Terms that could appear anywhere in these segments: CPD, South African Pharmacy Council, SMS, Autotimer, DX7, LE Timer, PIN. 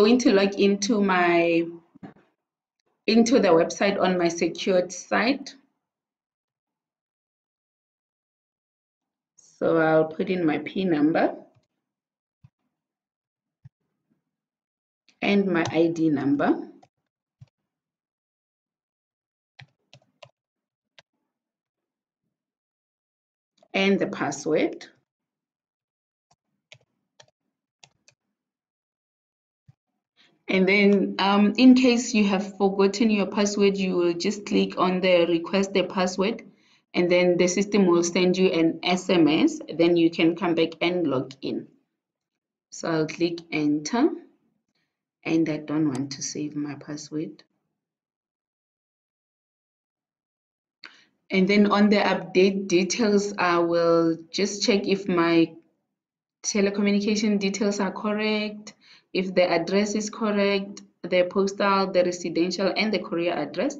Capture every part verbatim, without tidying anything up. going to log into my into the website on my secured site. So I'll put in my P I N number and my I D number. And the password. And then um, in case you have forgotten your password, you will just click on the request the password, and then the system will send you an S M S. Then you can come back and log in. So I'll click enter, and I don't want to save my password. And then on the update details, I will just check if my telecommunication details are correct, if the address is correct, the postal, the residential, and the courier address.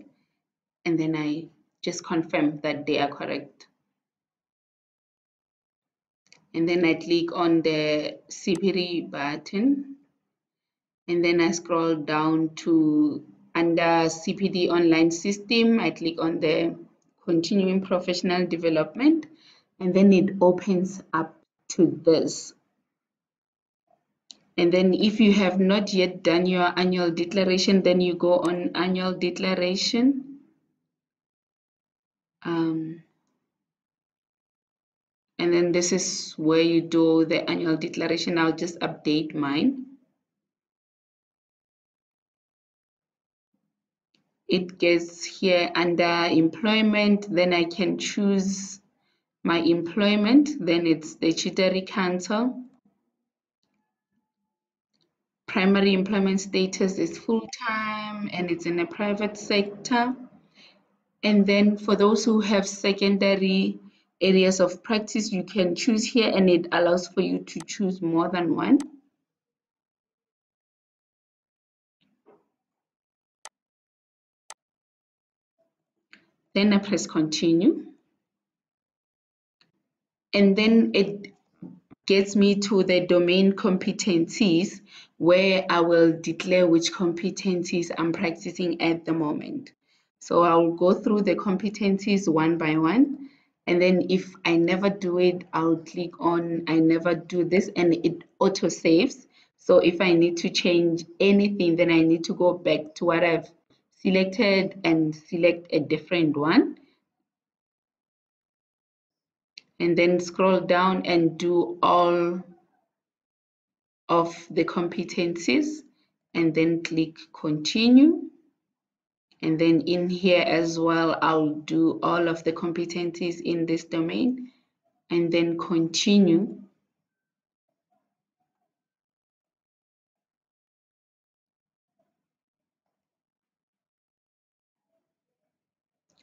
And then I just confirm that they are correct. And then I click on the C P D button. And then I scroll down to under C P D online system. I click on the continuing professional development, and then it opens up to this. And then if you have not yet done your annual declaration, then you go on annual declaration, um, and then this is where you do the annual declaration. I'll just update mine. It gets here under employment, then I can choose my employment, then it's the Statutory Council. Primary employment status is full-time, and it's in a private sector. And then for those who have secondary areas of practice, you can choose here, and it allows for you to choose more than one. Then I press continue, and then it gets me to the domain competencies, where I will declare which competencies I'm practicing at the moment. So I'll go through the competencies one by one, and then if I never do it, I'll click on I never do this, and it auto saves. So if I need to change anything, then I need to go back to what I've selected and select a different one, and then scroll down and do all of the competencies, and then click continue. And then in here as well, I'll do all of the competencies in this domain, and then continue.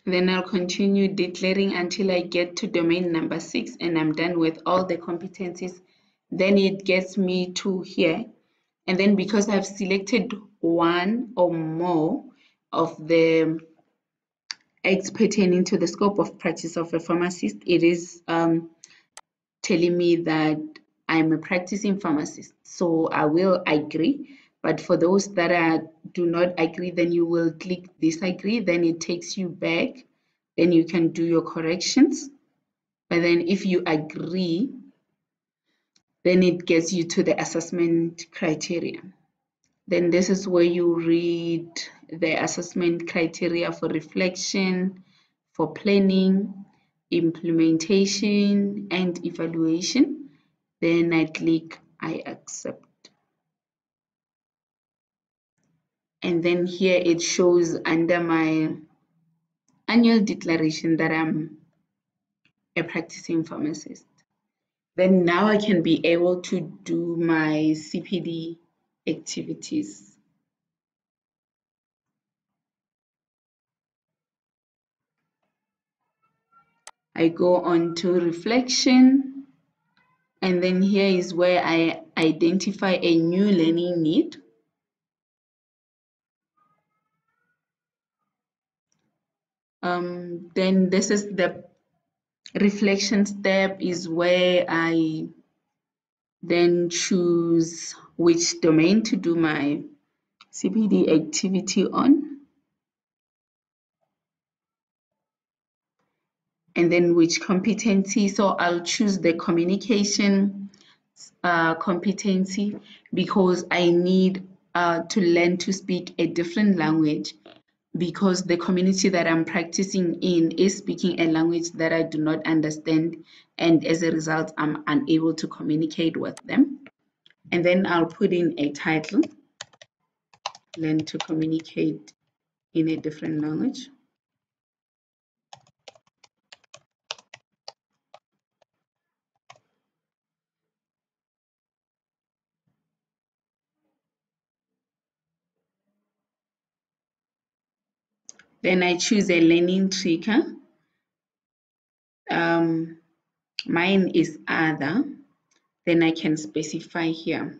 Then I'll continue declaring until I get to domain number six, and I'm done with all the competencies. Then it gets me to here. And then because I've selected one or more of the acts pertaining to the scope of practice of a pharmacist, it is um, telling me that I'm a practicing pharmacist. So I will agree. But for those that are, do not agree, then you will click disagree. Then it takes you back. Then you can do your corrections. But then if you agree, then it gets you to the assessment criteria. Then this is where you read the assessment criteria for reflection, for planning, implementation, and evaluation. Then I click I accept. And then here it shows under my annual declaration that I'm a practicing pharmacist. Then now I can be able to do my C P D activities. I go on to reflection, and then here is where I identify a new learning need. Um, then this is the reflection step, is where I then choose which domain to do my C P D activity on, and then which competency. So I'll choose the communication uh, competency because I need uh, to learn to speak a different language, because the community that I'm practicing in is speaking a language that I do not understand, and as a result, I'm unable to communicate with them. And then I'll put in a title, learn to communicate in a different language. Then I choose a learning trigger. Um, mine is other. Then I can specify here.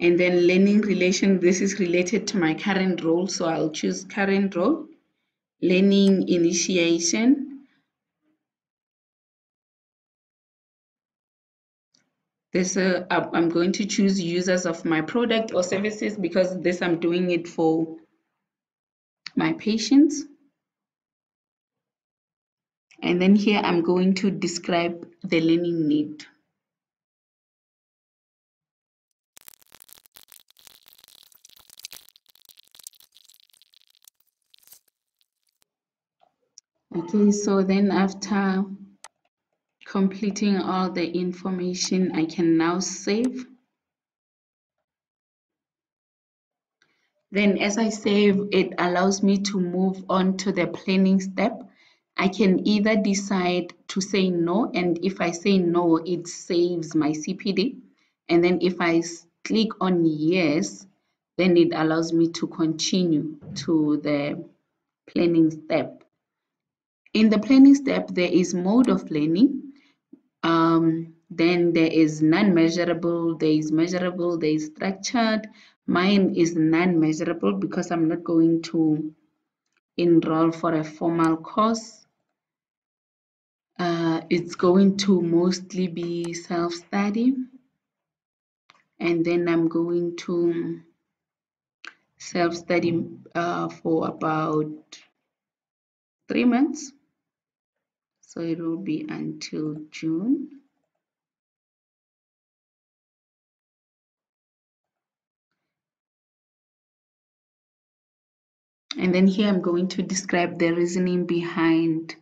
And then learning relation, this is related to my current role, so I'll choose current role. Learning initiation, this uh, I'm going to choose users of my product or services because this I'm doing it for my patients. And then here I'm going to describe the learning need. Okay, so then after completing all the information, I can now save. Then as I save, it allows me to move on to the planning step. I can either decide to say no, and if I say no, it saves my C P D. And then if I click on yes, then it allows me to continue to the planning step. In the planning step, there is mode of planning. Um, then there is non-measurable, there is measurable, there is structured. Mine is non-measurable because I'm not going to enroll for a formal course. Uh, it's going to mostly be self-study. And then I'm going to self-study uh, for about three months. So it will be until June. And then here I'm going to describe the reasoning behind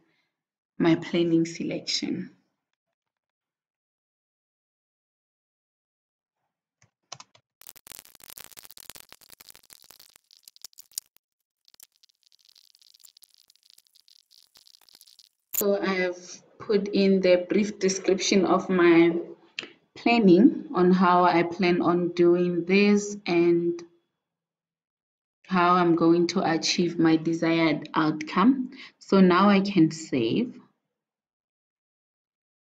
my planning selection. So I have put in the brief description of my planning on how I plan on doing this and how I'm going to achieve my desired outcome. So now I can save.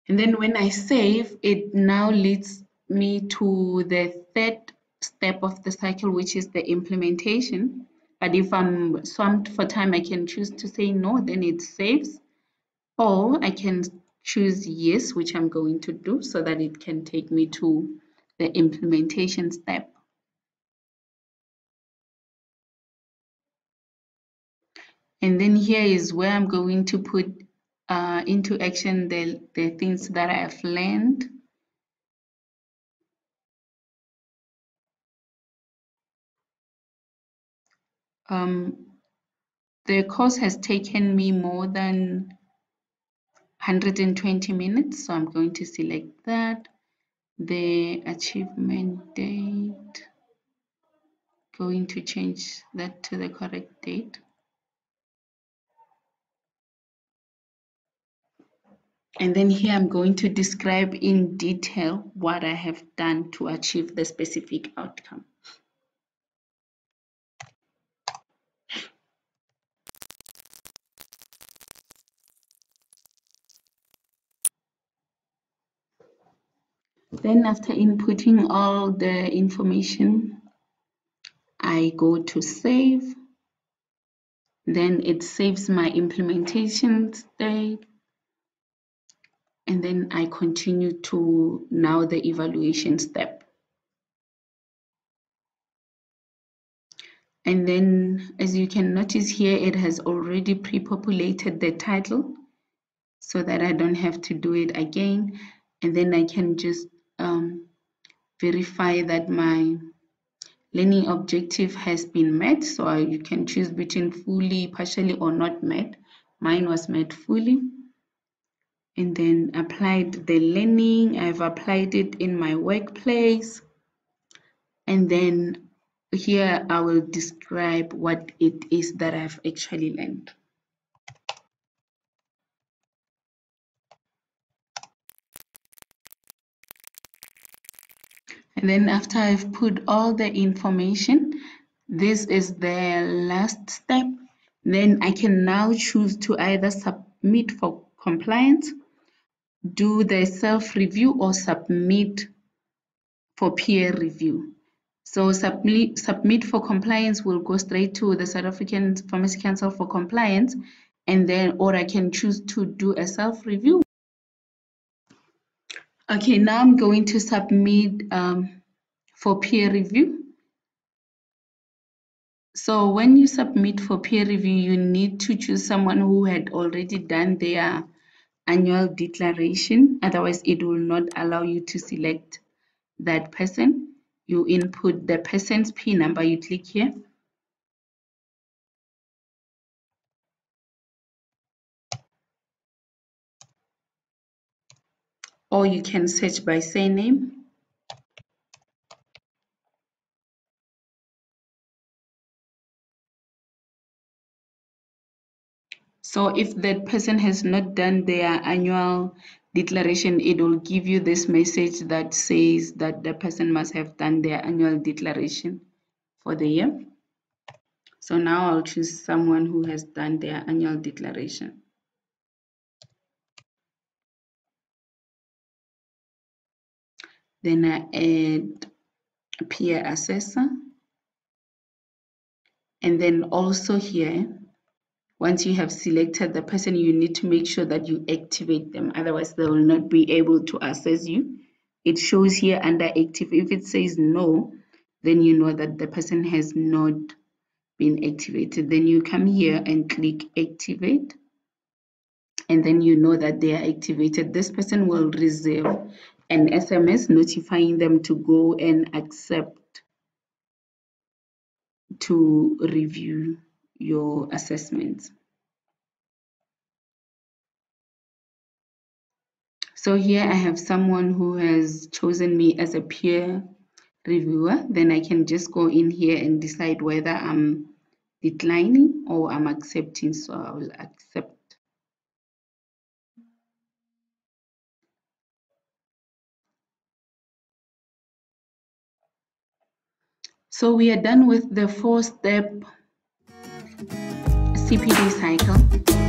And then when I save, it now leads me to the third step of the cycle, which is the implementation. But if I'm swamped for time, I can choose to say no, then it saves. Or I can choose yes, which I'm going to do, so that it can take me to the implementation step. And then here is where I'm going to put uh, into action the, the things that I have learned. Um, the course has taken me more than one hundred twenty minutes, so I'm going to select that. The achievement date, going to change that to the correct date. And then here I'm going to describe in detail what I have done to achieve the specific outcome. Then after inputting all the information, I go to save, then it saves my implementation state, and then I continue to now the evaluation step. And then, as you can notice here, it has already pre-populated the title so that I don't have to do it again. And then I can just um, verify that my learning objective has been met. So you can choose between fully, partially, or not met. Mine was met fully. And then applied the learning. I've applied it in my workplace. And then here I will describe what it is that I've actually learned. And then after I've put all the information, this is the last step. Then I can now choose to either submit for compliance, do the self-review, or submit for peer review. So submit, submit for compliance will go straight to the South African Pharmacy Council for compliance, and then, or I can choose to do a self-review. Okay, now I'm going to submit um, for peer review. So when you submit for peer review, you need to choose someone who had already done their annual declaration. Otherwise, it will not allow you to select that person. You input the person's P I N number, you click here. Or you can search by surname. So if that person has not done their annual declaration, it will give you this message that says that the person must have done their annual declaration for the year. So now I'll choose someone who has done their annual declaration. Then I add peer assessor. And then also here, once you have selected the person, you need to make sure that you activate them. Otherwise, they will not be able to assess you. It shows here under active. If it says no, then you know that the person has not been activated. Then you come here and click activate. And then you know that they are activated. This person will receive an S M S notifying them to go and accept to review your assessments. So here I have someone who has chosen me as a peer reviewer. Then I can just go in here and decide whether I'm declining or I'm accepting. So I will accept. So we are done with the four-step C P D cycle.